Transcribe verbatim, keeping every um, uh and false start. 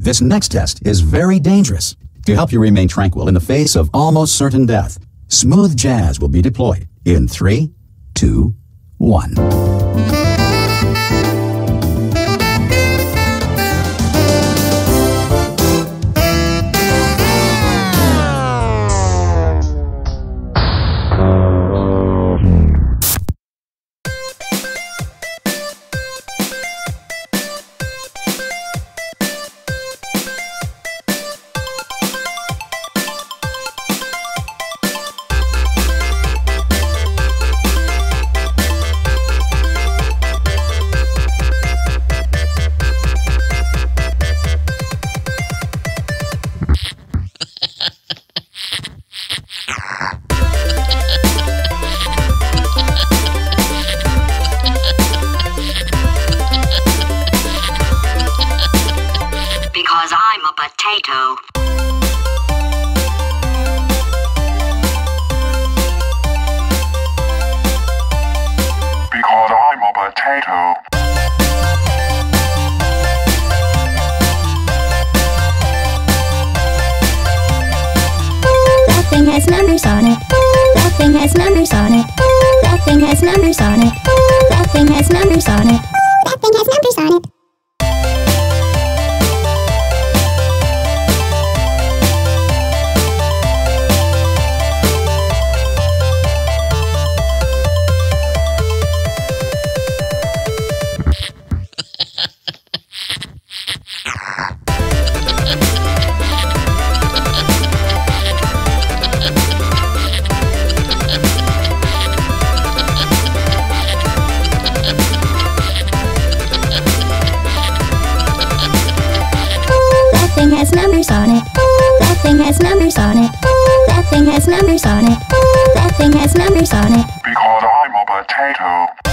This next test is very dangerous. To help you remain tranquil in the face of almost certain death, smooth jazz will be deployed in three, two, one. Potato. Because I'm a potato. That thing has numbers on it. That thing has numbers on it. That thing has numbers on it. That thing has numbers on it. That thing has numbers on it. That thing has numbers on it. That thing has numbers on it. That thing has numbers on it. That thing has numbers on it. Because I'm a potato.